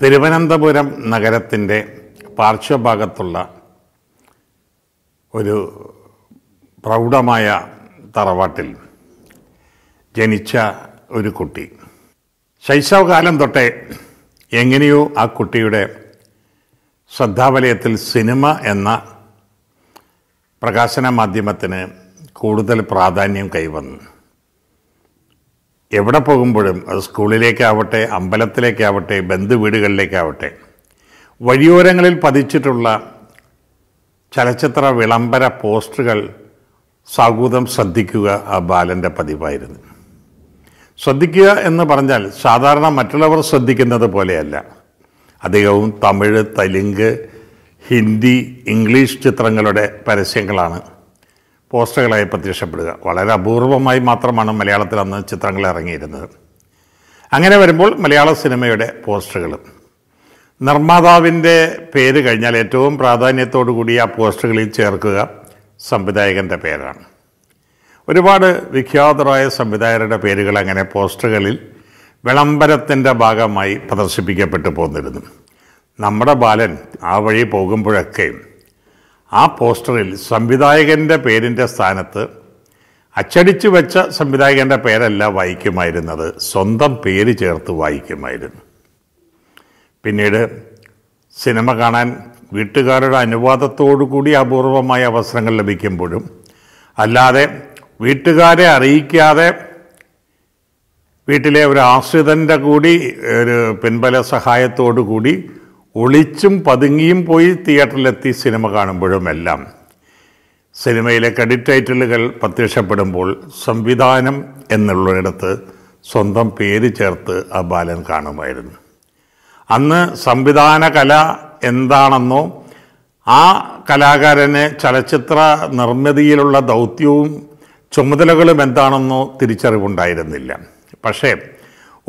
തിരുവനന്തപുരം നഗരത്തിൻ്റെ പാർശ്വഭാഗത്തുള്ള ഒരു പ്രൗഢമായ തറവാട്ടിൽ ജനിച്ച ഒരു കുട്ടി. ശൈശവകാലം തൊട്ടേ എങ്ങനെയോ ആ കുട്ടിയുടെ ശ്രദ്ധാവലയത്തിൽ സിനിമ എന്ന പ്രകാശന മാധ്യമത്തിന് കൂടുതൽ പ്രാധാന്യം കൈവന്നു. എവിടെ പോകുമ്പോഴും, അത് സ്കൂളിലേക്കാവട്ടെ, അമ്പലത്തിലേക്കാവട്ടെ, ബന്ധുവീടുകളിലേക്കാവട്ടെ, വഴിയോരങ്ങളിൽ പതിച്ചിട്ടുള്ള ചലച്ചിത്ര വിളംബര പോസ്റ്ററുകൾ സാഗൂതം ശ്രദ്ധിക്കുക ആ ബാലൻ്റെ പതിവായിരുന്നു. ശ്രദ്ധിക്കുക എന്ന് പറഞ്ഞാൽ സാധാരണ മറ്റുള്ളവർ ശ്രദ്ധിക്കുന്നത് പോലെയല്ല. അധികവും തമിഴ്, തെലുങ്ക്, ഹിന്ദി, ഇംഗ്ലീഷ് ചിത്രങ്ങളുടെ പരസ്യങ്ങളാണ് പോസ്റ്ററുകളായി പ്രത്യക്ഷപ്പെടുക. വളരെ അപൂർവമായി മാത്രമാണ് മലയാളത്തിൽ അന്ന് ചിത്രങ്ങൾ ഇറങ്ങിയിരുന്നത്. അങ്ങനെ വരുമ്പോൾ മലയാള സിനിമയുടെ പോസ്റ്ററുകൾ നിർമ്മാതാവിൻ്റെ പേര് കഴിഞ്ഞാൽ ഏറ്റവും പ്രാധാന്യത്തോടു കൂടി ആ പോസ്റ്ററുകളിൽ ചേർക്കുക സംവിധായകൻ്റെ പേരാണ്. ഒരുപാട് വിഖ്യാതരായ സംവിധായകരുടെ പേരുകൾ അങ്ങനെ പോസ്റ്ററുകളിൽ വിളംബരത്തിൻ്റെ ഭാഗമായി പ്രദർശിപ്പിക്കപ്പെട്ടു പോന്നിരുന്നു. നമ്മുടെ ബാലൻ ആ വഴി പോകുമ്പോഴൊക്കെ ആ പോസ്റ്ററിൽ സംവിധായകൻ്റെ പേരിൻ്റെ സ്ഥാനത്ത് അച്ചടിച്ചു വെച്ച സംവിധായകൻ്റെ പേരല്ല വായിക്കുമായിരുന്നത്, സ്വന്തം പേര് ചേർത്ത് വായിക്കുമായിരുന്നു. പിന്നീട് സിനിമ കാണാൻ വീട്ടുകാരുടെ അനുവാദത്തോടു കൂടി അപൂർവമായ അവസരങ്ങൾ ലഭിക്കുമ്പോഴും അല്ലാതെ വീട്ടുകാരെ അറിയിക്കാതെ വീട്ടിലെ ഒരു ആശ്രിതൻ്റെ കൂടി ഒരു പിൻബല സഹായത്തോടു കൂടി ഒളിച്ചും പതുങ്ങിയും പോയി തിയേറ്ററിലെത്തി സിനിമ കാണുമ്പോഴുമെല്ലാം സിനിമയിലെ ക്രെഡിറ്റ് ടൈറ്റിലുകൾ പ്രത്യക്ഷപ്പെടുമ്പോൾ സംവിധാനം എന്നുള്ളിടത്ത് സ്വന്തം പേര് ചേർത്ത് ആ ബാലൻ കാണുമായിരുന്നു. അന്ന് സംവിധാന കല എന്താണെന്നോ ആ കലാകാരന് ചലച്ചിത്ര നിർമ്മിതിയിലുള്ള ദൗത്യവും ചുമതലകളും എന്താണെന്നോ തിരിച്ചറിവുണ്ടായിരുന്നില്ല. പക്ഷേ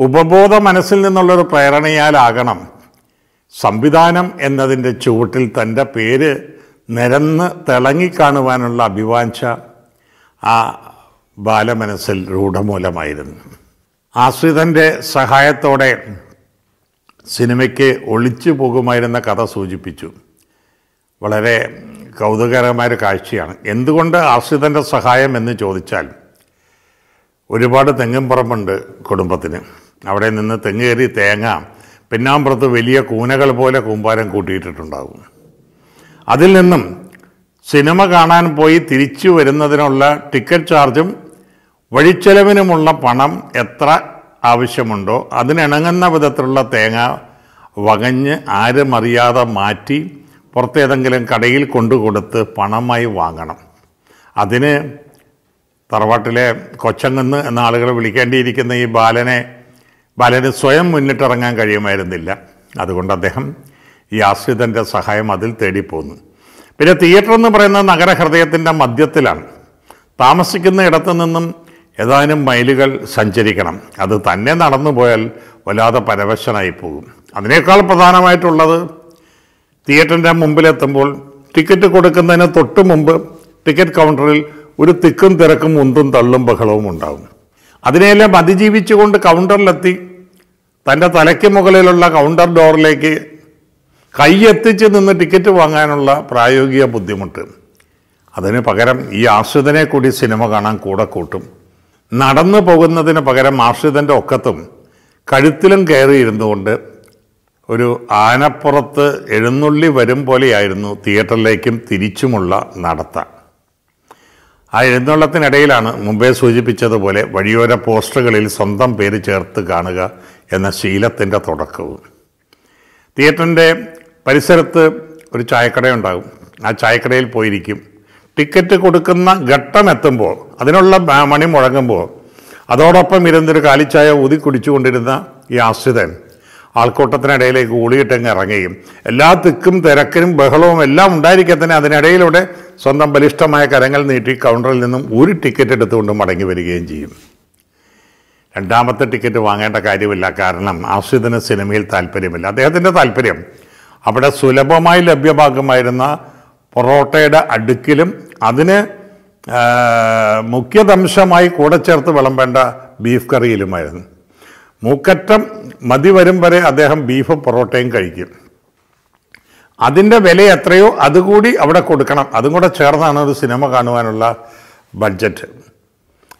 ഉപബോധ മനസ്സിൽ നിന്നുള്ളൊരു പ്രേരണയാലാകണം സംവിധാനം എന്നതിൻ്റെ ചുവട്ടിൽ തൻ്റെ പേര് നിരന്ന് തിളങ്ങിക്കാണുവാനുള്ള അഭിവാഞ്ച ആ ബാലമനസ്സിൽ രൂഢമൂലമായിരുന്നു. ആശ്രിതൻ്റെ സഹായത്തോടെ സിനിമയ്ക്ക് ഒളിച്ചു പോകുമായിരുന്ന കഥ സൂചിപ്പിച്ചു. വളരെ കൗതുകകരമായൊരു കാഴ്ചയാണ്. എന്തുകൊണ്ട് ആശ്രിതൻ്റെ സഹായം എന്ന് ചോദിച്ചാൽ, ഒരുപാട് തെങ്ങും പറമ്പുണ്ട് കുടുംബത്തിന്. അവിടെ നിന്ന് തെങ്ങ് കയറി തേങ്ങ പിന്നാമ്പുറത്ത് വലിയ കൂനകൾ പോലെ കൂമ്പാരം കൂട്ടിയിട്ടുണ്ടാകും. അതിൽ നിന്നും സിനിമ കാണാൻ പോയി തിരിച്ചു വരുന്നതിനുള്ള ടിക്കറ്റ് ചാർജും വഴിച്ചെലവിനുമുള്ള പണം എത്ര ആവശ്യമുണ്ടോ അതിനിണങ്ങുന്ന വിധത്തിലുള്ള തേങ്ങ വകഞ്ഞ് ആരും അറിയാതെ മാറ്റി പുറത്തേതെങ്കിലും കടയിൽ കൊണ്ടുകൊടുത്ത് പണമായി വാങ്ങണം. അതിന് തറവാട്ടിലെ കൊച്ചങ്ങെന്ന് എന്ന ആളുകൾ വിളിക്കേണ്ടിയിരിക്കുന്ന ഈ ബാലന് സ്വയം മുന്നിട്ടിറങ്ങാൻ കഴിയുമായിരുന്നില്ല. അതുകൊണ്ട് അദ്ദേഹം ഈ ആശ്രിതൻ്റെ സഹായം അതിൽ തേടിപ്പോന്നു. പിന്നെ തിയേറ്റർ എന്ന് പറയുന്നത് നഗരഹൃദയത്തിൻ്റെ മധ്യത്തിലാണ്. താമസിക്കുന്ന ഇടത്തു നിന്നും ഏതാനും മൈലുകൾ സഞ്ചരിക്കണം. അത് തന്നെ നടന്നു പോയാൽ വല്ലാതെ പരവശനായി പോകും. അതിനേക്കാൾ പ്രധാനമായിട്ടുള്ളത്, തിയേറ്ററിൻ്റെ മുമ്പിലെത്തുമ്പോൾ ടിക്കറ്റ് കൊടുക്കുന്നതിന് തൊട്ട് മുമ്പ് ടിക്കറ്റ് കൗണ്ടറിൽ ഒരു തിക്കും തിരക്കും ഉന്തും തള്ളും ബഹളവും ഉണ്ടാകും. അതിനെല്ലാം അതിജീവിച്ചുകൊണ്ട് കൗണ്ടറിലെത്തി തൻ്റെ തലയ്ക്ക് മുകളിലുള്ള കൗണ്ടർ ഡോറിലേക്ക് കൈയെത്തിച്ച് നിന്ന് ടിക്കറ്റ് വാങ്ങാനുള്ള പ്രായോഗിക ബുദ്ധിമുട്ട്. അതിന് പകരം ഈ ആശ്രിതനെ കൂടി സിനിമ കാണാൻ കൂടെ കൂട്ടും. നടന്നു പോകുന്നതിന് പകരം ആശ്രിതൻ്റെ ഒക്കത്തും കഴുത്തിലും കയറിയിരുന്നു കൊണ്ട് ഒരു ആനപ്പുറത്ത് എഴുന്നള്ളി വരും പോലെയായിരുന്നു തിയേറ്ററിലേക്കും തിരിച്ചുമുള്ള നടത്ത. ആ എഴുന്നള്ളത്തിനിടയിലാണ് മുമ്പേ സൂചിപ്പിച്ചതുപോലെ വഴിയോര പോസ്റ്ററുകളിൽ സ്വന്തം പേര് ചേർത്ത് കാണുക എന്ന ശീലത്തിൻ്റെ തുടക്കവും. തിയേറ്ററിൻ്റെ പരിസരത്ത് ഒരു ചായക്കടയുണ്ടാകും. ആ ചായക്കടയിൽ പോയിരിക്കും. ടിക്കറ്റ് കൊടുക്കുന്ന ഘട്ടം എത്തുമ്പോൾ, അതിനുള്ള മണി മുഴങ്ങുമ്പോൾ, അതോടൊപ്പം ഇരുന്നൊരു കാലിച്ചായ ഊതി കുടിച്ചുകൊണ്ടിരുന്ന ഈ ആശ്രിതൻ ആൾക്കൂട്ടത്തിനിടയിലേക്ക് ഊളിയിട്ടങ്ങ് ഇറങ്ങുകയും എല്ലാ തിക്കും തിരക്കിനും ബഹളവും എല്ലാം ഉണ്ടായിരിക്കെ തന്നെ അതിനിടയിലൂടെ സ്വന്തം ബലിഷ്ഠമായ കരങ്ങൾ നീട്ടി കൗണ്ടറിൽ നിന്നും ഒരു ടിക്കറ്റ് എടുത്തുകൊണ്ട് മടങ്ങി വരികയും ചെയ്യും. രണ്ടാമത്തെ ടിക്കറ്റ് വാങ്ങേണ്ട കാര്യമില്ല. കാരണം ആശ്രിതന് സിനിമയിൽ താല്പര്യമില്ല. അദ്ദേഹത്തിൻ്റെ താല്പര്യം അവിടെ സുലഭമായി ലഭ്യമാകുമായിരുന്ന പൊറോട്ടയുടെ അടുക്കിലും അതിന് മുഖ്യദംശമായി കൂടെ ചേർത്ത് വിളമ്പേണ്ട ബീഫ് കറിയിലുമായിരുന്നു. മൂക്കറ്റം മതി വരും വരെ അദ്ദേഹം ബീഫും പൊറോട്ടയും കഴിക്കും. അതിൻ്റെ വില എത്രയോ അതുകൂടി അവിടെ കൊടുക്കണം. അതും കൂടെ ചേർന്നാണ് ഒരു സിനിമ കാണുവാനുള്ള ബഡ്ജറ്റ്.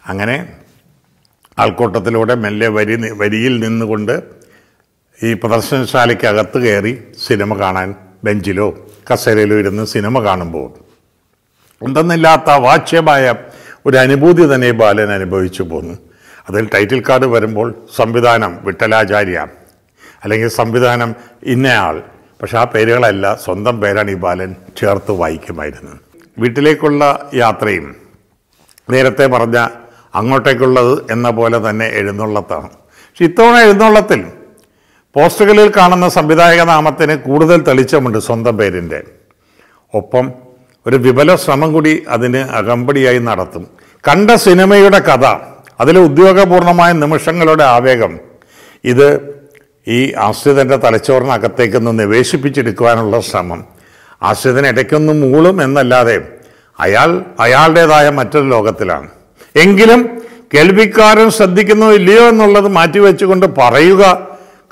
അങ്ങനെ ആൾക്കൂട്ടത്തിലൂടെ മെല്ലെ വരിയിൽ നിന്നുകൊണ്ട് ഈ പ്രദർശനശാലയ്ക്കകത്ത് കയറി സിനിമ കാണാൻ ബെഞ്ചിലോ കസേരയിലോ ഇരുന്ന് സിനിമ കാണുമ്പോൾ എന്തെന്നില്ലാത്ത വാച്യമായ ഒരു അനുഭൂതി തന്നെ ബാലൻ അനുഭവിച്ചു പോന്നു. അതിൽ ടൈറ്റിൽ കാർഡ് വരുമ്പോൾ സംവിധാനം വിട്ടലാചാര്യ അല്ലെങ്കിൽ സംവിധാനം ഇന്നയാൾ, പക്ഷെ ആ പേരുകളല്ല, സ്വന്തം പേരാണ് ഈ ബാലൻ ചേർത്ത് വായിക്കുമായിരുന്നു. വീട്ടിലേക്കുള്ള യാത്രയും നേരത്തെ പറഞ്ഞ അങ്ങോട്ടേക്കുള്ളത് എന്ന പോലെ തന്നെ എഴുന്നള്ളത്താണ്. പക്ഷെ ഇത്തവണ എഴുന്നള്ളത്തിൽ പോസ്റ്ററുകളിൽ കാണുന്ന സംവിധായക നാമത്തിന് കൂടുതൽ തെളിച്ചമുണ്ട് സ്വന്തം പേരിൻ്റെ. ഒപ്പം ഒരു വിപുല ശ്രമം കൂടി അതിന് അകമ്പടിയായി നടത്തും. കണ്ട സിനിമയുടെ കഥ, അതിലെ ഉദ്യോഗപൂർണമായ നിമിഷങ്ങളുടെ ആവേഗം, ഇത് ഈ ആശ്രിതൻ്റെ തലച്ചോറിനകത്തേക്കൊന്ന് നിവേശിപ്പിച്ചെടുക്കുവാനുള്ള ശ്രമം. ആശ്രിതനിടയ്ക്കൊന്ന് മൂളും എന്നല്ലാതെ അയാളുടേതായ മറ്റൊരു ലോകത്തിലാണ്. എങ്കിലും കേൾവിക്കാരൻ ശ്രദ്ധിക്കുന്നോ ഇല്ലയോ എന്നുള്ളത് മാറ്റിവെച്ചുകൊണ്ട് പറയുക,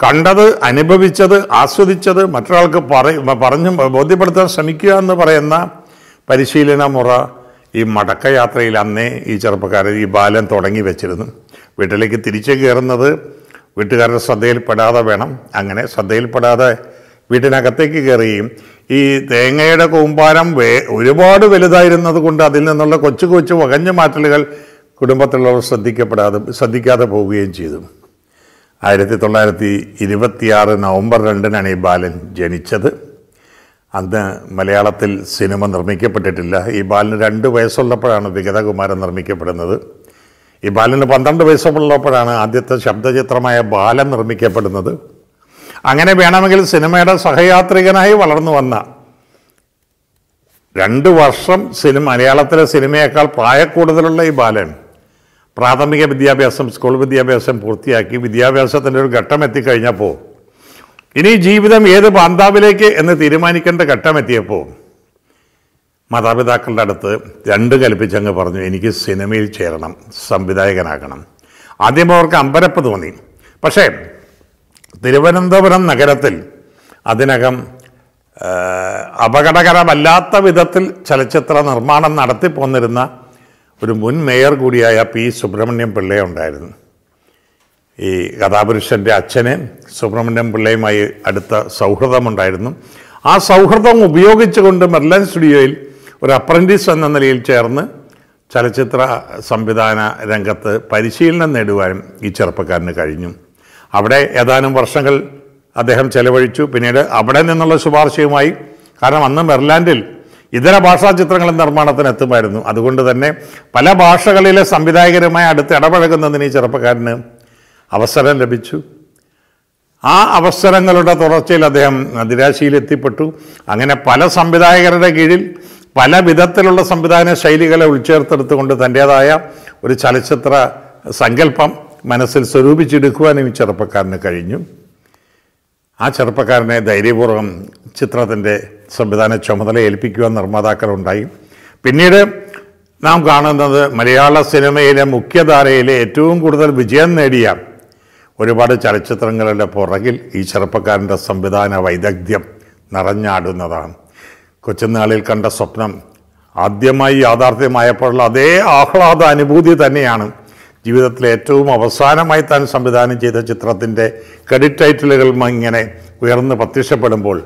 കണ്ടത്, അനുഭവിച്ചത്, ആസ്വദിച്ചത് മറ്റൊരാൾക്ക് പറഞ്ഞു ബോധ്യപ്പെടുത്താൻ ശ്രമിക്കുക എന്ന് പറയുന്ന പരിശീലനമുറ ഈ മടക്കയാത്രയിൽ അന്നേ ഈ ചെറുപ്പക്കാരൻ ഈ ബാലൻ തുടങ്ങി വെച്ചിരുന്നു. വീട്ടിലേക്ക് തിരിച്ചു കയറുന്നത് വീട്ടുകാരുടെ ശ്രദ്ധയിൽപ്പെടാതെ വേണം. അങ്ങനെ ശ്രദ്ധയിൽപ്പെടാതെ വീട്ടിനകത്തേക്ക് കയറുകയും ഈ തേങ്ങയുടെ കൂമ്പാരം ഒരുപാട് വലുതായിരുന്നത് കൊണ്ട് അതിൽ നിന്നുള്ള കൊച്ചു കൊച്ചു വകഞ്ഞു മാറ്റലുകൾ കുടുംബത്തിലുള്ളവർ ശ്രദ്ധിക്കാതെ പോവുകയും ചെയ്തു. 1926 നവംബർ 2 ഈ ബാലൻ ജനിച്ചത്. അന്ന് മലയാളത്തിൽ സിനിമ നിർമ്മിക്കപ്പെട്ടിട്ടില്ല. ഈ ബാലന് 2 വയസ്സുള്ളപ്പോഴാണ് വിഗതകുമാരൻ നിർമ്മിക്കപ്പെടുന്നത്. ഈ ബാലന് 12 വയസ്സുള്ളപ്പോഴാണ് ആദ്യത്തെ ശബ്ദചിത്രമായ ബാലൻ നിർമ്മിക്കപ്പെടുന്നത്. അങ്ങനെ വേണമെങ്കിൽ സിനിമയുടെ സഹയാത്രികനായി വളർന്നു വന്ന 2 വർഷം മലയാളത്തിലെ സിനിമയേക്കാൾ പ്രായക്കൂടുതലുള്ള ഈ ബാലൻ പ്രാഥമിക വിദ്യാഭ്യാസം, സ്കൂൾ വിദ്യാഭ്യാസം പൂർത്തിയാക്കി വിദ്യാഭ്യാസത്തിൻ്റെ ഒരു ഘട്ടം എത്തിക്കഴിഞ്ഞപ്പോൾ, ഇനി ജീവിതം ഏത് പാന്താവിലേക്ക് എന്ന് തീരുമാനിക്കേണ്ട ഘട്ടമെത്തിയപ്പോൾ മാതാപിതാക്കളുടെ അടുത്ത് 2 കൽപ്പിച്ചങ്ങ് പറഞ്ഞു, എനിക്ക് സിനിമയിൽ ചേരണം, സംവിധായകനാകണം. ആദ്യം അവർക്ക് അമ്പരപ്പ് തോന്നി. പക്ഷേ തിരുവനന്തപുരം നഗരത്തിൽ അതിനകം അപകടകരമല്ലാത്ത വിധത്തിൽ ചലച്ചിത്ര നിർമ്മാണം നടത്തിപ്പോന്നിരുന്ന ഒരു മുൻ മേയർ കൂടിയായ പി സുബ്രഹ്മണ്യം പിള്ളയെ ഉണ്ടായിരുന്നു. ഈ കഥാപുരുഷൻ്റെ അച്ഛന് സുബ്രഹ്മണ്യം പിള്ളയുമായി അടുത്ത സൗഹൃദമുണ്ടായിരുന്നു. ആ സൗഹൃദം ഉപയോഗിച്ചുകൊണ്ട് മെർലൻ സ്റ്റുഡിയോയിൽ ഒരു അപ്രൻറ്റീസ് എന്ന നിലയിൽ ചേർന്ന് ചലച്ചിത്ര സംവിധാന രംഗത്ത് പരിശീലനം നേടുവാനും ഈ ചെറുപ്പക്കാരന് കഴിഞ്ഞു. അവിടെ ഏതാനും വർഷങ്ങൾ അദ്ദേഹം ചെലവഴിച്ചു. പിന്നീട് അവിടെ നിന്നുള്ള ശുപാർശയുമായി, കാരണം അന്ന് മെർലാൻഡിൽ ഇതര ഭാഷാ ചിത്രങ്ങൾ നിർമ്മാണത്തിന് എത്തുമായിരുന്നു, അതുകൊണ്ട് തന്നെ പല ഭാഷകളിലെ സംവിധായകരുമായി അടുത്ത് ഇടപഴകുന്നതിന് ഈ ചെറുപ്പക്കാരന് അവസരം ലഭിച്ചു. ആ അവസരങ്ങളുടെ തുടർച്ചയിൽ അദ്ദേഹം നിരാശയിലെത്തിപ്പെട്ടു. അങ്ങനെ പല സംവിധായകരുടെ കീഴിൽ പല വിധത്തിലുള്ള സംവിധാന ശൈലികളെ ഉൾച്ചേർത്തെടുത്തുകൊണ്ട് തൻ്റേതായ ഒരു ചലച്ചിത്ര സങ്കല്പം മനസ്സിൽ സ്വരൂപിച്ചെടുക്കുവാനും ഈ ചെറുപ്പക്കാരന് കഴിഞ്ഞു. ആ ചെറുപ്പക്കാരനെ ധൈര്യപൂർവ്വം ചിത്രത്തിൻ്റെ സംവിധാന ചുമതല ഏൽപ്പിക്കുവാൻ നിർമ്മാതാക്കളുണ്ടായി. പിന്നീട് നാം കാണുന്നത് മലയാള സിനിമയിലെ മുഖ്യധാരയിലെ ഏറ്റവും കൂടുതൽ വിജയം നേടിയ ഒരുപാട് ചലച്ചിത്രങ്ങളുടെ പുറകിൽ ഈ ചെറുപ്പക്കാരൻ്റെ സംവിധാന വൈദഗ്ധ്യം നിറഞ്ഞാടുന്നതാണ്. കൊച്ചുനാളിൽ കണ്ട സ്വപ്നം ആദ്യമായി യാഥാർത്ഥ്യമായപ്പോഴുള്ള അതേ ആഹ്ലാദ അനുഭൂതി തന്നെയാണ് ജീവിതത്തിലെ ഏറ്റവും അവസാനമായി താൻ സംവിധാനം ചെയ്ത ചിത്രത്തിൻ്റെ ക്രെഡിറ്റ് ടൈറ്റിലുകൾ ഇങ്ങനെ ഉയർന്ന് പ്രത്യക്ഷപ്പെടുമ്പോൾ,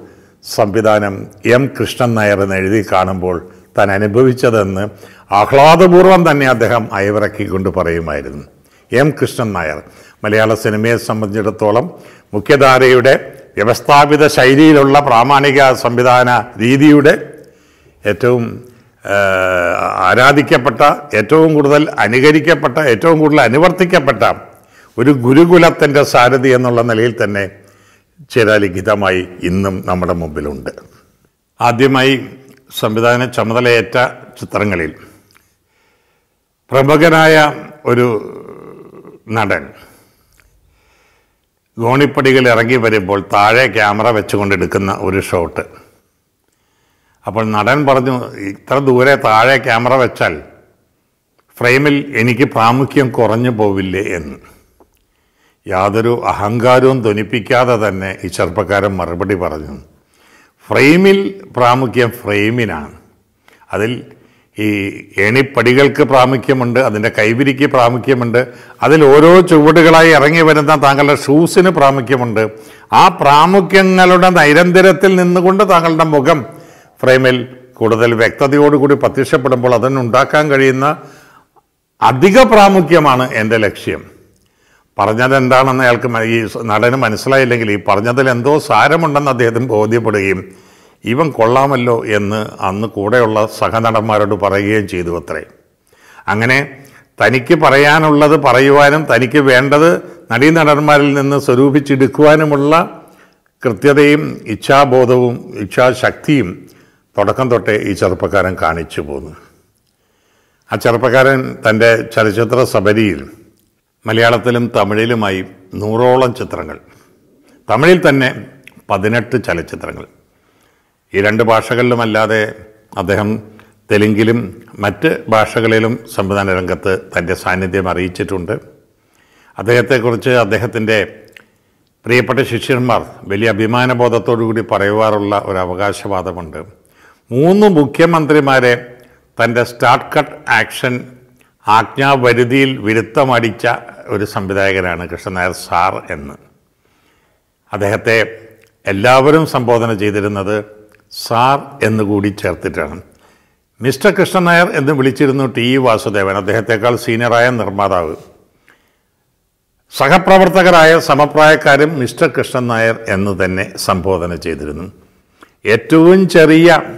സംവിധാനം എം. കൃഷ്ണൻ നായർ എന്ന് എഴുതി കാണുമ്പോൾ താൻ അനുഭവിച്ചതെന്ന് ആഹ്ലാദപൂർവ്വം തന്നെ അദ്ദേഹം അയവിറക്കിക്കൊണ്ട് പറയുമായിരുന്നു. എം. കൃഷ്ണൻ നായർ മലയാള സിനിമയെ സംബന്ധിച്ചിടത്തോളം മുഖ്യധാരയുടെ വ്യവസ്ഥാപിത ശൈലിയിലുള്ള പ്രാമാണിക സംവിധാന രീതിയുടെ ഏറ്റവും ആരാധിക്കപ്പെട്ട, ഏറ്റവും കൂടുതൽ അനുകരിക്കപ്പെട്ട, ഏറ്റവും കൂടുതൽ അനുവർത്തിക്കപ്പെട്ട ഒരു ഗുരുകുലത്തിൻ്റെ സാരഥി എന്നുള്ള നിലയിൽ തന്നെ ചിരലിഖിതമായി ഇന്നും നമ്മുടെ മുമ്പിലുണ്ട്. ആദ്യമായി സംവിധാന ചുമതലയേറ്റ ചിത്രങ്ങളിൽ പ്രമുഖനായ ഒരു നടൻ ഗോണിപ്പടികൾ ഇറങ്ങി വരുമ്പോൾ താഴെ ക്യാമറ വെച്ചുകൊണ്ട് എടുക്കുന്ന ഒരു ഷോട്ട്. അപ്പോൾ നടൻ പറഞ്ഞു, ഇത്ര ദൂരെ താഴെ ക്യാമറ വെച്ചാൽ ഫ്രെയിമിൽ എനിക്ക് പ്രാമുഖ്യം കുറഞ്ഞു പോവില്ലേ എന്ന്. Yadaru Ahangarun Donipikada than a Charpakaram Marabadi Parajan. Framil Pramukyam Framinan Adil any particular Pramukyam under than a Kaibiriki Pramukyam under Adil Oro, Chubudagalai, Aranga Vedanta Tangala, shoes in a Pramukyam under Ah Pramukyam Nalodan, Iron Deratil in the Gunda Tangalda Mogam Framil Kodal Vecta, the Odu Patricia Padambolan, Dakangarina Adiga Pramukyamana and the Lexium. Parjadanda and Alchemaries, Nadanam and Sly Legally, Parjadalendo, Saramundana de Podim, even Colamelo in Anna Codeola, Sakana Maradu Paragay, Chidotre. Angane, Taniki Parayanula, the Parayuan, Taniki Venda, Nadina Maril in the Sarubichi de Kuanamula, Kirtiadim, Icha Bodum, Icha Shaktim, Totakantote, each other Pakaran Karnichibun. A Charpakaran Tande Charichatra Sabadil. മലയാളത്തിലും തമിഴിലുമായി നൂറോളം ചിത്രങ്ങൾ തമിഴിൽ തന്നെ 18 ചലച്ചിത്രങ്ങൾ ഈ രണ്ട് ഭാഷകളിലും അല്ലാതെ അദ്ദേഹം തെലുങ്കിലും മറ്റ് ഭാഷകളിലും സംവിധാന രംഗത്ത് തന്റെ സാന്നിധ്യം അറിയിച്ചിട്ടുണ്ട് അദ്ദേഹത്തെക്കുറിച്ച് അദ്ദേഹത്തിന്റെ പ്രിയപ്പെട്ട ശിഷ്യന്മാർ വലിയ അഭിമാനബോധത്തോടെ കൂടി പറയുവാറുള്ള ഒരു അവകാശവാദമുണ്ട് മൂന്ന് മുഖ്യമന്ത്രിമാരെ തന്റെ start cut action Akna Vedidil Virita Madicha with a Sambidagarana Krishnan Nair Sar N. Adahate Elaborum Sambodana Jeder another Sar in the Goody Chartitran. Mr. Krishnan Nair and the Vilichirno T. Vasudevan, the Hathakal Senior Ian Narmadav Saka Pravartakaraya, Samapraya Karim, Mr. Krishnan Nair and the Sambodana Jederin. Etun Cheria.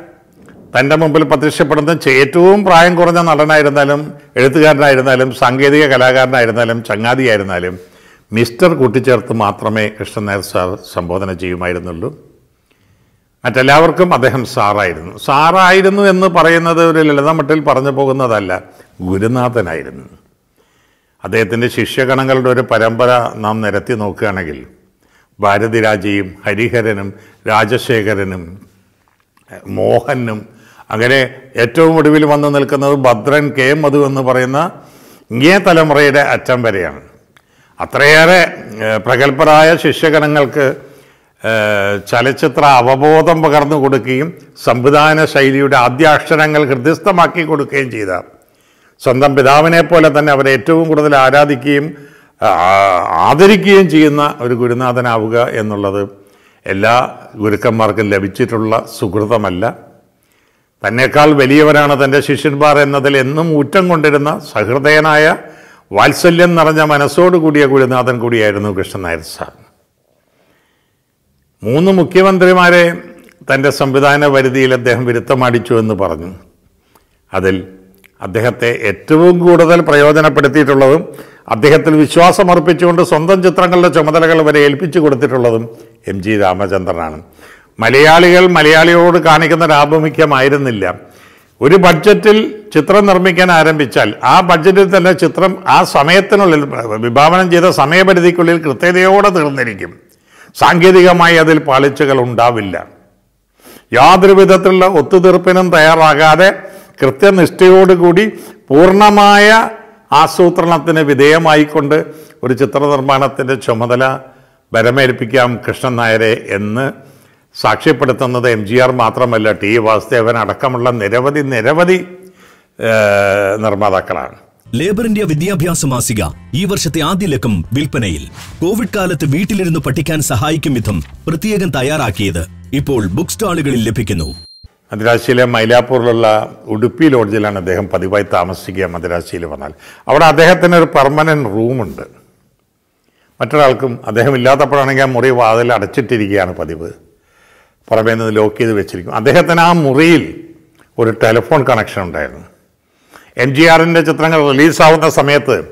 Tandamumbil Patricia Patan, Chetum, Brian Gordon, Alanai Ranalum, Edgar Nidanalum, Sangadia, Galagar Nidanalum, Changadi Idanalum, Mr. Kuticher Matrame, Krishnan Nair Sar, Sambodana Jimadanulu. At a lavercum, Adaham Saraiden. Saraiden and the Parana, the Relamatel Paranapogan Adala, Gudana than Iden. Adathan Shishakanangal Dore Parambara, Nam Neratino Kanagil. Badadiraji, Heidi Herenum, Raja Shekarenum. Mohanum Agare Eto Modivil Mandanakano, Badran came Madu and the Varena, Yetalam Reda at Tamberian. Atreare Pragalparaya, Shishakanangalka Chalechatra, Avabodam Bagarno Gudakim, Sambudana Shailuda, Adi Ashtanangal Kurdista Maki Gudukenjida. Sandam Bedavane Pola than ever Eto Gudada Dikim, Adariki and Gina, Urugudana than Avuga and the Ladu. Ella, Gurkamarkan Levichitula, Sugurthamella, Tanekal, Velivarana, the decision bar, and the Lenum, Utangondana, Sagardanaya, while Selian Narajamana so to Gudia Gudana than Gudia no Krishnan Nair Sar. Munu Mukivandrimare, Tanda Sambidana Vedil at the Hamitamadichu and the Paradan Adel Adehate, a two good other Prayodana Petitolum, Adehatel Vishwasam or Pichunda, Sondan Jatrangal, Chamataka, very Elpichu. M.G. Ramachandran. Malayaligal, Malayaliodu Kanikana Rabamikam Idanilla. Would a budget till Chitran or make an iron bichal? Ah, budgeted the Chitram, ah, Sametan, Bibaman Jeda, Same, but the Kulil Krate, the order the Nerikim. Sangedia Maya del Palichakalunda Villa. Yadri Vedatilla, Utudurpin and Tayar Agade, Kritan Estevod Goody, Purna Maya, Asutranatene Videa Maikonde, Richitran Manatene Chamadala. Baramerpicam Krishnan Nair in Sakshi Patana, the MGR Matra Melati was there when Atakamala Nerevadi Narmada Kalan. Labour India Vidya Byasamasiga, Evershate Adi Lekam, Vilpanail, Covid Kalat, Vitil in the Patikan Sahai Kimitham, Pratyagan Tayara Keda, Ipol, Bookstall Lipikino. Madrasila, Mailapurla, Udupi Lordilana, the Hampadibai Tamasiga, Madrasilivanal. Our they had a permanent room under. Matralkum, Adehemilata Prananga Muriva, the Chitiriana Padibu, Paraben Loki, the Vichik, and they had an arm real or a telephone connection. MGR and the Chatrangal release out the Sametha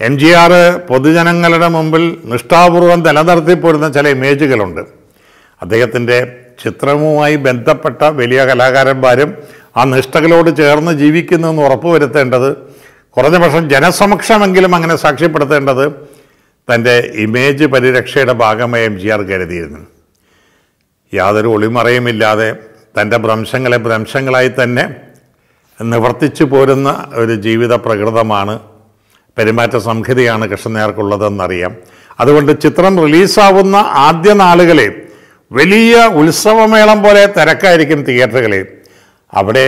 MGR, Podijanangalada Mumble, Nustavur, and another tip or the Chale Major Galunda. Adehatan Chitramu, Bentapata, Velia Galagar and Barim, and Nustagalo to Cherna, Jivikin, or Rapo at the end of the Korasan Janasamaksham and Gilamanga Sakshi at the end of the then the image of Parishada Bagama MGR Garadin. Yather Ulimare Milade, Tanda Bramsangala Bramsangalai Tane, and the Vartichipurana, or the Jivida Pragrada Mana, പെരുമാറ്റ സംഹിതയാണ് കൃഷ്ണനായർക്കുള്ളതെന്നറിയാം. അതുകൊണ്ട് ചിത്രം റിലീസാവുന്ന ആദ്യ നാളുകളെ വലിയ ഉത്സവമേളം പോലെ തിരക്കായിരിക്കും തിയേറ്ററുകളിൽ. അവിടെ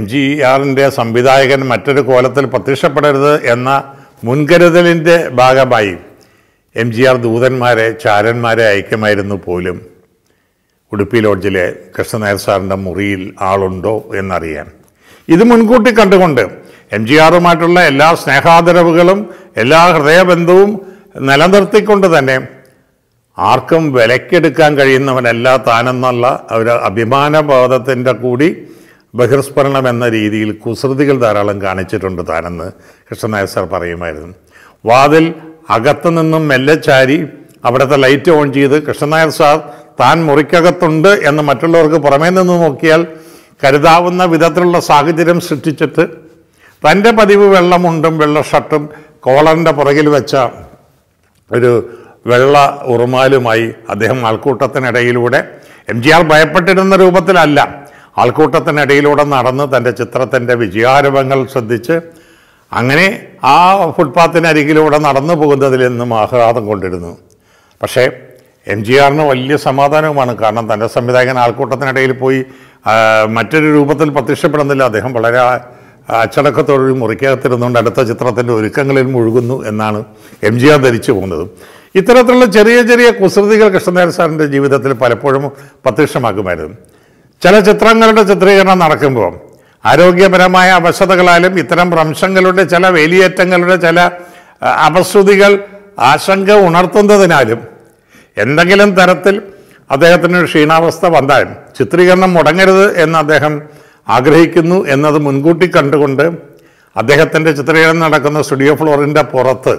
MGRന്റെ സംവിധായകൻ മറ്റൊരു കോലത്തിൽ പ്രത്യക്ഷപ്പെടരുത് എന്ന മുൻകരുതലിൻ്റെ ഭാഗമായി MGR ദൂതന്മാരെ ചാരന്മാരെ അയക്കുമായിരുന്നു പോലും. ഉടുപ്പി ലോഡ്ജിലെ കൃഷ്ണനായർ സാറിൻ്റെ മുറിയിൽ ആളുണ്ടോ എന്നറിയാൻ ഇത് മുൻകൂട്ടി കണ്ടുകൊണ്ട് MGRമായിട്ടുള്ള എല്ലാ സ്നേഹാദരവുകളും എല്ലാ ഹൃദയബന്ധവും നിലനിർത്തിക്കൊണ്ട് തന്നെ ആർക്കും വിലക്കെടുക്കാൻ കഴിയുന്നവനല്ല താനെന്നുള്ള ഒരു അഭിമാനബോധത്തിൻ്റെ കൂടി ബഹിർസ്ഫുരണം എന്ന രീതിയിൽ കുസൃതികൾ ധാരാളം കാണിച്ചിട്ടുണ്ട് താനെന്ന് കൃഷ്ണനായർ സാർ പറയുമായിരുന്നു. വാതിൽ അകത്തു നിന്നും മെല്ലെ ചാരി അവിടുത്തെ ലൈറ്റ് ഓൺ ചെയ്ത് കൃഷ്ണനായർ സാർ താൻ മുറിക്കകത്തുണ്ട് എന്ന് മറ്റുള്ളവർക്ക് പുറമേ നിന്ന് നോക്കിയാൽ കരുതാവുന്ന വിധത്തിലുള്ള സാഹചര്യം സൃഷ്ടിച്ചിട്ട് തൻ്റെ പതിവ് വെള്ളമുണ്ടും വെള്ള ഷർട്ടും കോളറിൻ്റെ പുറകിൽ വെച്ച ഒരു വെള്ള ഉറുമാലുമായി അദ്ദേഹം ആൾക്കൂട്ടത്തിനിടയിലൂടെ MGR ഭയപ്പെട്ടിരുന്ന രൂപത്തിലല്ല, ആൾക്കൂട്ടത്തിനിടയിലൂടെ നടന്ന് തൻ്റെ ചിത്രത്തിൻ്റെ വിജയാരംഭങ്ങൾ ശ്രദ്ധിച്ച് അങ്ങനെ ആ ഫുട്പാത്തിനരികിലൂടെ നടന്നു പോകുന്നതിൽ നിന്നും ആഹ്ലാദം കൊണ്ടിരുന്നു. പക്ഷേ MGRന് വലിയ സമാധാനവുമാണ്. കാരണം തൻ്റെ സംവിധായകൻ ആൾക്കൂട്ടത്തിനിടയിൽ പോയി മറ്റൊരു രൂപത്തിൽ പ്രത്യക്ഷപ്പെടുന്നില്ല. അദ്ദേഹം വളരെ അച്ചടക്കത്തോടുകൂടി മുറിക്കകത്തിരുന്നുകൊണ്ട് അടുത്ത ചിത്രത്തിൻ്റെ ഒരുക്കങ്ങളിൽ മുഴുകുന്നു എന്നാണ് MGR ധരിച്ചു പോകുന്നത്. ഇത്തരത്തിലുള്ള ചെറിയ ചെറിയ കുസൃതികൾ കൃഷ്ണനായർ സാറിൻ്റെ ജീവിതത്തിൽ പലപ്പോഴും പ്രത്യക്ഷമാക്കുമായിരുന്നു. ചില ചിത്രങ്ങളുടെ ചിത്രീകരണം നടക്കുമ്പോൾ ആരോഗ്യപരമായ അവശതകളാലും ഇത്തരം ഭ്രംശങ്ങളുടെ ചില വേലിയേറ്റങ്ങളുടെ ചില അപശ്രുതികൾ ആശങ്ക ഉണർത്തുന്നതിനാലും എന്തെങ്കിലും തരത്തിൽ അദ്ദേഹത്തിനൊരു ക്ഷീണാവസ്ഥ വന്നാൽ ചിത്രീകരണം മുടങ്ങരുത് എന്ന് അദ്ദേഹം ആഗ്രഹിക്കുന്നു എന്നത് മുൻകൂട്ടി കണ്ടുകൊണ്ട് അദ്ദേഹത്തിൻ്റെ ചിത്രീകരണം നടക്കുന്ന സ്റ്റുഡിയോ ഫ്ലോറിൻ്റെ പുറത്ത്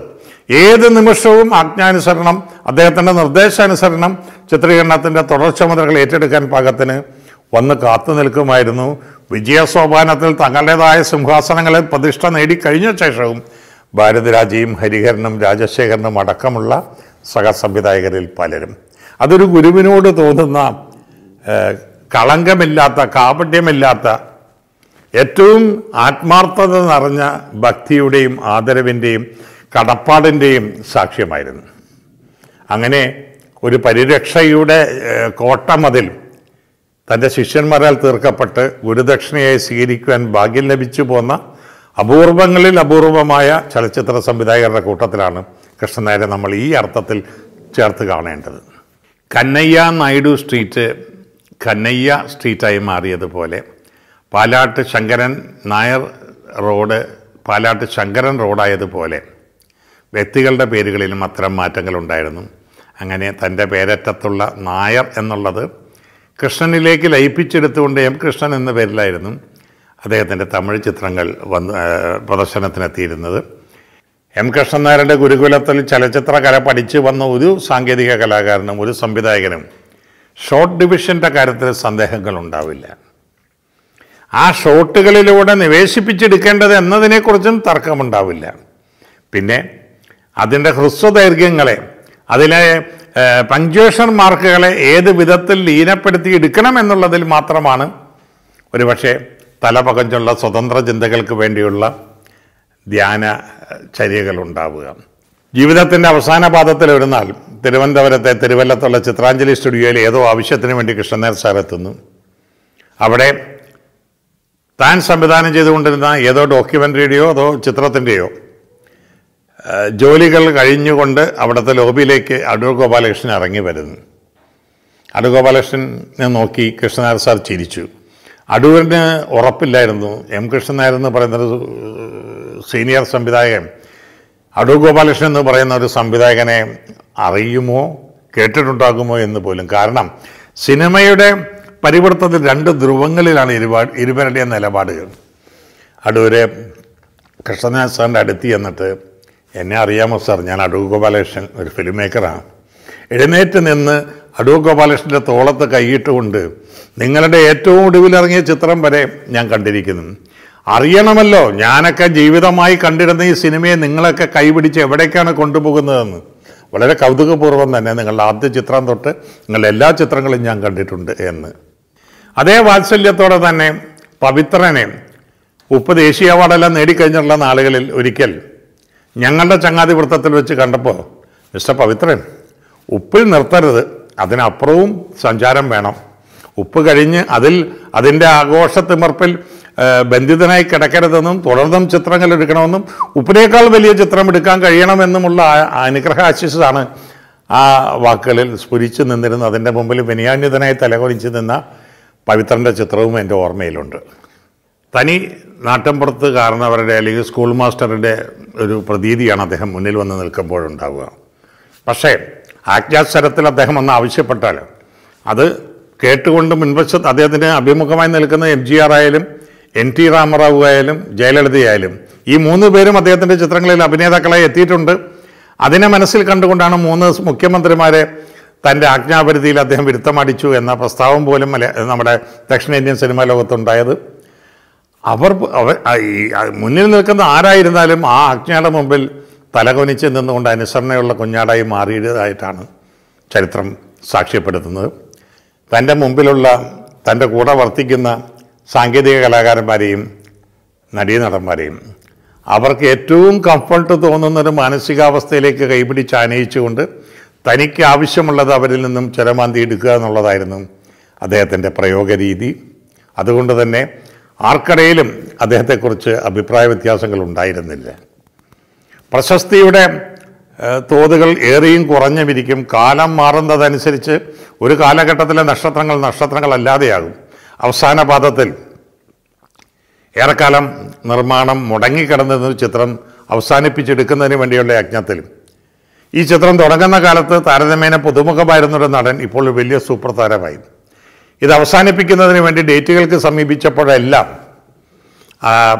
ഏത് നിമിഷവും ആജ്ഞാനുസരണം അദ്ദേഹത്തിൻ്റെ നിർദ്ദേശാനുസരണം ചിത്രീകരണത്തിൻ്റെ തുടർ ചുമതലകൾ ഏറ്റെടുക്കാൻ പാകത്തിന് വന്ന് കാത്തു നിൽക്കുമായിരുന്നു. വിജയസോപാനത്തിൽ തങ്ങളുടേതായ സിംഹാസനങ്ങളിൽ പ്രതിഷ്ഠ നേടിക്കഴിഞ്ഞ ശേഷവും ഭാരതിരാജയും ഹരിഹരനും രാജശേഖരനും അടക്കമുള്ള സഹസംവിധായകരിൽ പലരും അതൊരു ഗുരുവിനോട് തോന്നുന്ന കളങ്കമില്ലാത്ത കാപട്യമില്ലാത്ത ഏറ്റവും ആത്മാർത്ഥത നിറഞ്ഞ ഭക്തിയുടെയും ആദരവിൻ്റെയും കടപ്പാടിൻ്റെയും സാക്ഷ്യമായിരുന്നു. അങ്ങനെ ഒരു പരിരക്ഷയുടെ കോട്ടമതിൽ തൻ്റെ ശിഷ്യന്മാരാൽ തീർക്കപ്പെട്ട് ഗുരുദക്ഷിണയായി സ്വീകരിക്കുവാൻ ഭാഗ്യം ലഭിച്ചു പോന്ന അപൂർവങ്ങളിൽ അപൂർവമായ ചലച്ചിത്ര സംവിധായകരുടെ കൂട്ടത്തിലാണ് കൃഷ്ണനായരെ നമ്മൾ ഈ അർത്ഥത്തിൽ ചേർത്ത് കാണേണ്ടത്. കന്നയ്യ നായിഡു സ്ട്രീറ്റ് കന്നയ്യ സ്ട്രീറ്റായി മാറിയതുപോലെ പാലാട്ട് ശങ്കരൻ നായർ റോഡ് പാലാട്ട് ശങ്കരൻ റോഡായതുപോലെ വ്യക്തികളുടെ പേരുകളിലും അത്തരം മാറ്റങ്ങളുണ്ടായിരുന്നു. അങ്ങനെ തൻ്റെ പേരറ്റത്തുള്ള നായർ എന്നുള്ളത് കൃഷ്ണനിലേക്ക് ലയിപ്പിച്ചെടുത്തുകൊണ്ട് M. കൃഷ്ണൻ എന്ന പേരിലായിരുന്നു അദ്ദേഹത്തിൻ്റെ തമിഴ് ചിത്രങ്ങൾ വന്ന് പ്രദർശനത്തിനെത്തിയിരുന്നത്. M. കൃഷ്ണൻ നായരുടെ ഗുരുകുലത്തിൽ ചലച്ചിത്രകല പഠിച്ചു വന്ന ഒരു സാങ്കേതിക കലാകാരനും ഒരു സംവിധായകനും ഷോട്ട് ഡിവിഷൻ്റെ കാര്യത്തിൽ സന്ദേഹങ്ങളുണ്ടാവില്ല. ആ ഷോട്ടുകളിലൂടെ നിവേശിപ്പിച്ചെടുക്കേണ്ടത് എന്നതിനെക്കുറിച്ചും തർക്കമുണ്ടാവില്ല. പിന്നെ അതിൻ്റെ ഹ്രസ്വദൈർഘ്യങ്ങളെ അതിലെ പങ്ക്ച്വേഷൻ മാർക്കുകളെ ഏത് വിധത്തിൽ ലീനപ്പെടുത്തി എടുക്കണം എന്നുള്ളതിൽ മാത്രമാണ് ഒരുപക്ഷെ തലപകഞ്ഞുള്ള സ്വതന്ത്ര ചിന്തകൾക്ക് വേണ്ടിയുള്ള ധ്യാന ചര്യകളുണ്ടാവുക. ജീവിതത്തിൻ്റെ അവസാന പാദത്തിൽ ഒരു നാൾ തിരുവനന്തപുരത്തെ തിരുവല്ലത്തുള്ള ചിത്രാഞ്ജലി സ്റ്റുഡിയോയിൽ ഏതോ ആവശ്യത്തിന് വേണ്ടി കൃഷ്ണനായർ സാർ എത്തുന്നു. അവിടെ താൻ സംവിധാനം ചെയ്തുകൊണ്ടിരുന്ന ഏതോ ഡോക്യുമെൻ്ററിയുടെയോ അതോ ചിത്രത്തിൻ്റെയോ ജോലികൾ കഴിഞ്ഞുകൊണ്ട് അവിടുത്തെ ലോബിയിലേക്ക് അടൂർ ഗോപാലകൃഷ്ണൻ ഇറങ്ങി വരുന്നു. അടൂർ ഗോപാലകൃഷ്ണനെ നോക്കി കൃഷ്ണനായർ സാർ ചിരിച്ചു. അടൂരിന് ഉറപ്പില്ലായിരുന്നു. M. കൃഷ്ണൻ നായർ എന്ന് പറയുന്നൊരു സീനിയർ സംവിധായകൻ അടൂർ ഗോപാലകൃഷ്ണൻ എന്ന് പറയുന്ന ഒരു സംവിധായകനെ അറിയുമോ കേട്ടിട്ടുണ്ടാകുമോ എന്ന് പോലും. കാരണം സിനിമയുടെ പരിവർത്തനത്തിൽ രണ്ട് ധ്രുവങ്ങളിലാണ് ഇരുവരുടെയും നിലപാടുകൾ. അടൂര് കൃഷ്ണനായർ സാറിൻ്റെ അടുത്ത് ചെന്നിട്ട് എന്നെ അറിയാമോ സാർ, ഞാൻ അടൂർ ഗോപാലകൃഷ്ണൻ ഒരു ഫിലിം മേക്കറാണ്. എഴുന്നേറ്റ് നിന്ന് അടൂർ ഗോപാലകൃഷ്ണൻ്റെ തോളത്ത് കൈയിട്ടുകൊണ്ട് നിങ്ങളുടെ ഏറ്റവും ഒടുവിലിറങ്ങിയ ചിത്രം വരെ ഞാൻ കണ്ടിരിക്കുന്നു. അറിയണമല്ലോ ഞാനൊക്കെ ജീവിതമായി കണ്ടിരുന്ന ഈ സിനിമയെ നിങ്ങളൊക്കെ കൈപിടിച്ച് എവിടേക്കാണ് കൊണ്ടുപോകുന്നതെന്ന്. വളരെ കൗതുകപൂർവ്വം തന്നെ നിങ്ങളുടെ ആദ്യ ചിത്രം തൊട്ട് നിങ്ങളുടെ എല്ലാ ചിത്രങ്ങളും ഞാൻ കണ്ടിട്ടുണ്ട് എന്ന്. അതേ വാത്സല്യത്തോടെ തന്നെ പവിത്രനെ ഉപ്പ് ദേശീയ അവാർഡെല്ലാം നേടിക്കഴിഞ്ഞുള്ള നാളുകളിൽ ഒരിക്കൽ ഞങ്ങളുടെ ചങ്ങാതി വൃത്തത്തിൽ വെച്ച് കണ്ടപ്പോൾ മിസ്റ്റർ പവിത്രൻ, ഉപ്പിൽ നിർത്തരുത്, അതിനപ്പുറവും സഞ്ചാരം വേണം. ഉപ്പ് കഴിഞ്ഞ് അതിൽ അതിൻ്റെ ആഘോഷത്തിമർപ്പിൽ ബന്ധിതനായി കിടക്കരുതെന്നും തുടർന്നും ചിത്രങ്ങൾ എടുക്കണമെന്നും ഉപ്പിനേക്കാൾ വലിയ ചിത്രം എടുക്കാൻ കഴിയണമെന്നുമുള്ള അനുഗ്രഹ ആശിസാണ് ആ വാക്കുകളിൽ സ്ഫുരിച്ചു നിന്നിരുന്ന അതിൻ്റെ മുമ്പിൽ വിനയാന്യതനായി തലകുനിച്ച് നിന്ന പവിത്രൻ്റെ ചിത്രവും എൻ്റെ ഓർമ്മയിലുണ്ട്. തനി നാട്ടിൻപുറത്ത് കാരണവരുടെ അല്ലെങ്കിൽ സ്കൂൾ മാസ്റ്ററിൻ്റെ ഒരു പ്രതീതിയാണ് അദ്ദേഹം മുന്നിൽ വന്ന് നിൽക്കുമ്പോഴുണ്ടാവുക. പക്ഷേ ആജ്ഞാസ്വരത്തിൽ അദ്ദേഹം ഒന്ന് ആവശ്യപ്പെട്ടാൽ അത് കേട്ടുകൊണ്ട് മുൻവശത്ത് അദ്ദേഹത്തിന് അഭിമുഖമായി നിൽക്കുന്ന MGR ആയാലും NT രാമറാവു ആയാലും ജയലളിതയായാലും ഈ മൂന്ന് പേരും അദ്ദേഹത്തിൻ്റെ ചിത്രങ്ങളിൽ അഭിനേതാക്കളായി എത്തിയിട്ടുണ്ട്. അതിനെ മനസ്സിൽ കണ്ടുകൊണ്ടാണ് മൂന്ന് മുഖ്യമന്ത്രിമാരെ തൻ്റെ ആജ്ഞാപരിധിയിൽ അദ്ദേഹം വിരുദ്ധമടിച്ചു എന്ന പ്രസ്താവം പോലും നമ്മുടെ ദക്ഷിണേന്ത്യൻ സിനിമാ ലോകത്തുണ്ടായത്. അവർ മുന്നിൽ നിൽക്കുന്ന ആരായിരുന്നാലും ആ ആജ്ഞയുടെ മുമ്പിൽ തലകുനിച്ച് നിന്നുകൊണ്ട് അനുസരണയുള്ള കുഞ്ഞാടായി മാറിയതായിട്ടാണ് ചരിത്രം സാക്ഷ്യപ്പെടുത്തുന്നത്. തൻ്റെ മുമ്പിലുള്ള തൻ്റെ കൂടെ വർത്തിക്കുന്ന സാങ്കേതിക കലാകാരന്മാരെയും നടീനടന്മാരെയും അവർക്ക് ഏറ്റവും കംഫർട്ട് തോന്നുന്നൊരു മാനസികാവസ്ഥയിലേക്ക് കൈപിടിച്ച് ആനയിച്ചുകൊണ്ട് തനിക്ക് ആവശ്യമുള്ളത് അവരിൽ നിന്നും ചിരമാന്തി എടുക്കുക എന്നുള്ളതായിരുന്നു അദ്ദേഹത്തിൻ്റെ പ്രയോഗരീതി. അതുകൊണ്ട് തന്നെ ആർക്കിടയിലും അദ്ദേഹത്തെക്കുറിച്ച് അഭിപ്രായ വ്യത്യാസങ്ങൾ ഉണ്ടായിരുന്നില്ല. പ്രശസ്തിയുടെ തോതുകൾ ഏറിയും കുറഞ്ഞുമിരിക്കും. കാലം മാറുന്നതനുസരിച്ച് ഒരു കാലഘട്ടത്തിലെ നക്ഷത്രങ്ങൾ നക്ഷത്രങ്ങളല്ലാതെയാകും. അവസാന പാദത്തിൽ ഏറെക്കാലം നിർമ്മാണം മുടങ്ങിക്കിടന്നൊരു ചിത്രം അവസാനിപ്പിച്ചെടുക്കുന്നതിന് വേണ്ടിയുള്ള യജ്ഞത്തിൽ ഈ ചിത്രം തുടങ്ങുന്ന കാലത്ത് താരതമ്യേന പുതുമുഖമായിരുന്നൊരു നടൻ ഇപ്പോൾ വലിയ സൂപ്പർ താരമായി. ഇത് അവസാനിപ്പിക്കുന്നതിന് വേണ്ടി ഡേറ്റുകൾക്ക് സമീപിച്ചപ്പോഴെല്ലാം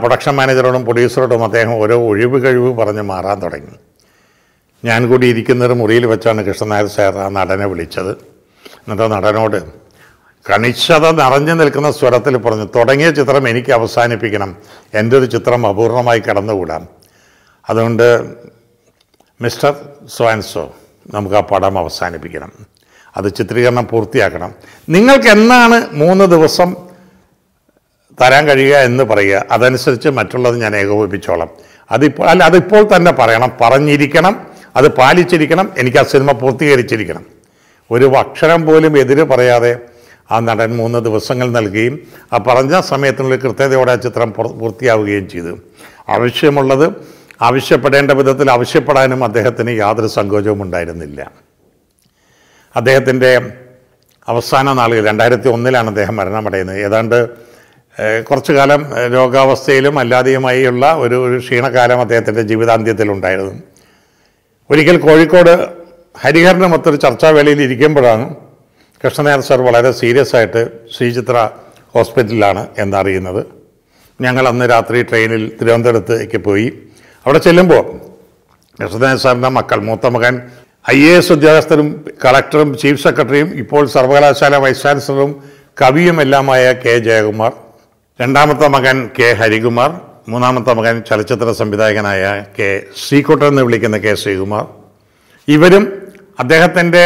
പ്രൊഡക്ഷൻ മാനേജറോടും പ്രൊഡ്യൂസറോടും അദ്ദേഹം ഓരോ ഒഴിവ് കഴിവ് പറഞ്ഞ് മാറാൻ തുടങ്ങി. ഞാൻ കൂടി ഇരിക്കുന്നൊരു മുറിയിൽ വെച്ചാണ് കൃഷ്ണനായർ സാർ ആ നടനെ വിളിച്ചത്. എന്നിട്ട് നടനോട് കണിശത നിറഞ്ഞു നിൽക്കുന്ന സ്വരത്തിൽ പറഞ്ഞു, തുടങ്ങിയ ചിത്രം എനിക്ക് അവസാനിപ്പിക്കണം, എൻ്റെ ഒരു ചിത്രം അപൂർണമായി കടന്നുകൂടാം. അതുകൊണ്ട് മിസ്റ്റർ സ്വാൻസോ, നമുക്ക് ആ പടം അവസാനിപ്പിക്കണം, അത് ചിത്രീകരണം പൂർത്തിയാക്കണം. നിങ്ങൾക്ക് എന്നാണ് 3 ദിവസം തരാൻ കഴിയുക എന്ന് പറയുക, അതനുസരിച്ച് മറ്റുള്ളത് ഞാൻ ഏകോപിപ്പിച്ചോളാം. അതിപ്പോൾ തന്നെ പറയണം, പറഞ്ഞിരിക്കണം, അത് പാലിച്ചിരിക്കണം, എനിക്ക് ആ സിനിമ പൂർത്തീകരിച്ചിരിക്കണം. ഒരു അക്ഷരം പോലും എതിര് പറയാതെ ആ നടൻ 3 ദിവസങ്ങൾ നൽകുകയും ആ പറഞ്ഞ സമയത്തിനുള്ളിൽ കൃത്യതയോടെ ആ ചിത്രം പൂർത്തിയാവുകയും ചെയ്തു. ആവശ്യമുള്ളത് ആവശ്യപ്പെടേണ്ട വിധത്തിൽ ആവശ്യപ്പെടാനും അദ്ദേഹത്തിന് യാതൊരു സങ്കോചവും ഉണ്ടായിരുന്നില്ല. അദ്ദേഹത്തിൻ്റെ അവസാന നാളുകൾ 2001 അദ്ദേഹം മരണമടയുന്നത്. ഏതാണ്ട് കുറച്ചു കാലം രോഗാവസ്ഥയിലും അല്ലാതെയുമായുള്ള ഒരു ക്ഷീണകാലം അദ്ദേഹത്തിൻ്റെ ജീവിതാന്ത്യത്തിലുണ്ടായിരുന്നു. ഒരിക്കൽ കോഴിക്കോട് ഹരിഹരനുമൊത്തൊരു ചർച്ചാവേളയിൽ ഇരിക്കുമ്പോഴാണ് കൃഷ്ണനായർ സാർ വളരെ സീരിയസ് ആയിട്ട് ശ്രീചിത്ര ഹോസ്പിറ്റലിലാണ് എന്നറിയുന്നത്. ഞങ്ങൾ അന്ന് രാത്രി ട്രെയിനിൽ തിരുവനന്തപുരത്തേക്ക് പോയി. അവിടെ ചെല്ലുമ്പോൾ കൃഷ്ണനായർ സാറിൻ്റെ മക്കൾ, മൂത്ത മകൻ IAS ഉദ്യോഗസ്ഥരും കളക്ടറും ചീഫ് സെക്രട്ടറിയും ഇപ്പോൾ സർവകലാശാല വൈസ് ചാൻസലറും കവിയുമെല്ലാമായ K. ജയകുമാർ, രണ്ടാമത്തെ മകൻ K. ഹരികുമാർ, മൂന്നാമത്തെ മകൻ ചലച്ചിത്ര സംവിധായകനായ K. ശ്രീകുട്ടൻ എന്ന് വിളിക്കുന്ന K. ശ്രീകുമാർ, ഇവരും അദ്ദേഹത്തിൻ്റെ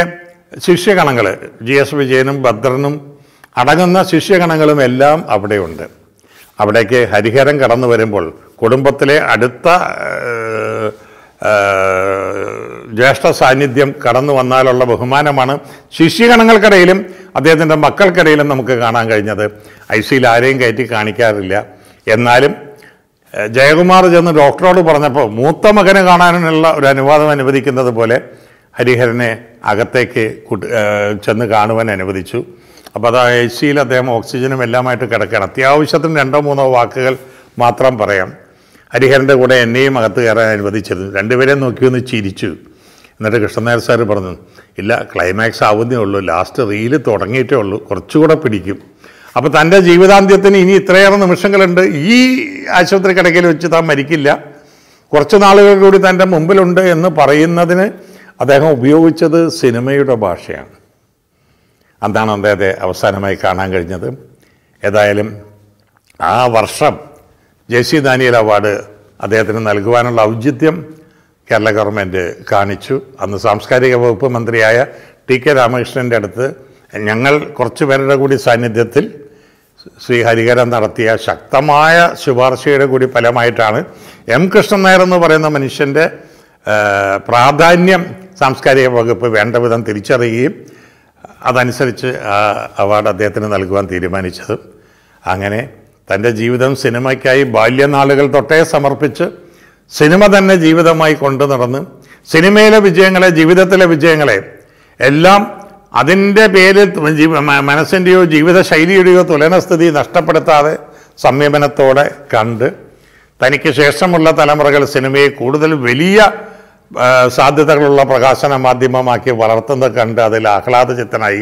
ശിഷ്യഗണങ്ങൾ GS വിജയനും ഭദ്രനും അടങ്ങുന്ന ശിഷ്യഗണങ്ങളും എല്ലാം അവിടെയുണ്ട്. അവിടേക്ക് ഹരിഹരം കടന്നു വരുമ്പോൾ കുടുംബത്തിലെ അടുത്ത ജ്യേഷ്ഠ സാന്നിധ്യം കടന്നു വന്നാലുള്ള ബഹുമാനമാണ് ശിഷ്യഗണങ്ങൾക്കിടയിലും അദ്ദേഹത്തിൻ്റെ മക്കൾക്കിടയിലും നമുക്ക് കാണാൻ കഴിഞ്ഞത്. ICയിൽ ആരെയും കയറ്റി കാണിക്കാറില്ല. എന്നാലും ജയകുമാർ ചെന്ന് ഡോക്ടറോട് പറഞ്ഞപ്പോൾ മൂത്ത മകനെ കാണാനുള്ള ഒരു അനുവാദം അനുവദിക്കുന്നത് പോലെ ഹരിഹരനെ അകത്തേക്ക് ചെന്ന് കാണുവാൻ അനുവദിച്ചു. അപ്പോൾ അത് ICയിൽ അദ്ദേഹം ഓക്സിജനും എല്ലാമായിട്ട് കിടക്കുകയാണ്. അത്യാവശ്യത്തിന് 2-3 വാക്കുകൾ മാത്രം പറയാം. ഹരിഹരൻ്റെ കൂടെ എന്നെയും അകത്ത് കയറാൻ അനുവദിച്ചിരുന്നു. രണ്ടുപേരെയും നോക്കിയൊന്ന് ചിരിച്ചു. എന്നിട്ട് കൃഷ്ണനായർ സാർ പറഞ്ഞു, ഇല്ല, ക്ലൈമാക്സ് ആവുന്നേ ഉള്ളൂ, ലാസ്റ്റ് റീല് തുടങ്ങിയിട്ടേ ഉള്ളൂ, കുറച്ചുകൂടെ പിടിക്കും. അപ്പോൾ തൻ്റെ ജീവിതാന്ത്യത്തിന് ഇനി ഇത്രയേറെ നിമിഷങ്ങളുണ്ട്, ഈ ആശുപത്രി കിടക്കയിൽ വെച്ച് താൻ മരിക്കില്ല, കുറച്ച് നാളുകൾ കൂടി തൻ്റെ മുമ്പിലുണ്ട് എന്ന് പറയുന്നതിന് അദ്ദേഹം ഉപയോഗിച്ചത് സിനിമയുടെ ഭാഷയാണ്. അതാണ് അദ്ദേഹത്തെ അവസാനമായി കാണാൻ കഴിഞ്ഞത്. ഏതായാലും ആ വർഷം JC ഡാനിയൽ അവാർഡ് അദ്ദേഹത്തിന് നൽകുവാനുള്ള ഔചിത്യം കേരള ഗവൺമെൻറ് കാണിച്ചു. അന്ന് സാംസ്കാരിക വകുപ്പ് മന്ത്രിയായ TK രാമകൃഷ്ണൻ്റെ അടുത്ത് ഞങ്ങൾ കുറച്ച് പേരുടെ കൂടി സാന്നിധ്യത്തിൽ Sriharigaran Naratiya Shaktamaya Shubharshayude Kudi Phalamayittanu M. Krishnan Nair ennu parayunna manushyante Pradhanyam Samskarika Vakupp vendavidham thirichariyu അതനുസരിച്ച് അവാർഡ് അദ്ദേഹത്തിന് നൽകുവാൻ തീരുമാനിച്ചത്. അങ്ങനെ തൻ്റെ ജീവിതം സിനിമയ്ക്കായി ബാല്യനാളുകൾ തൊട്ടേ സമർപ്പിച്ച് സിനിമ തന്നെ ജീവിതമായി കൊണ്ടുനടന്ന് സിനിമയിലെ വിജയങ്ങളെ ജീവിതത്തിലെ വിജയങ്ങളെ എല്ലാം അതിൻ്റെ പേരിൽ മനസ്സിൻ്റെയോ ജീവിതശൈലിയുടെയോ തുലനസ്ഥിതി നഷ്ടപ്പെടുത്താതെ സംയമനത്തോടെ കണ്ട് തനിക്ക് ശേഷമുള്ള തലമുറകൾ സിനിമയെ കൂടുതൽ വലിയ സാധ്യതകളുള്ള പ്രകാശന മാധ്യമമാക്കി വളർത്തുന്നത് കണ്ട് അതിൽ ആഹ്ലാദചിത്തനായി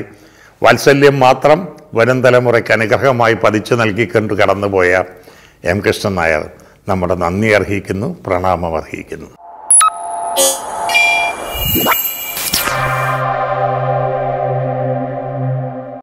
വാത്സല്യം മാത്രം വരും തലമുറയ്ക്ക് അനുഗ്രഹമായി പതിച്ചു നൽകിക്കൊണ്ട് കടന്നുപോയ എം കൃഷ്ണൻ നായർ നമ്മുടെ നന്ദി അർഹിക്കുന്നു, പ്രണാമം അർഹിക്കുന്നു.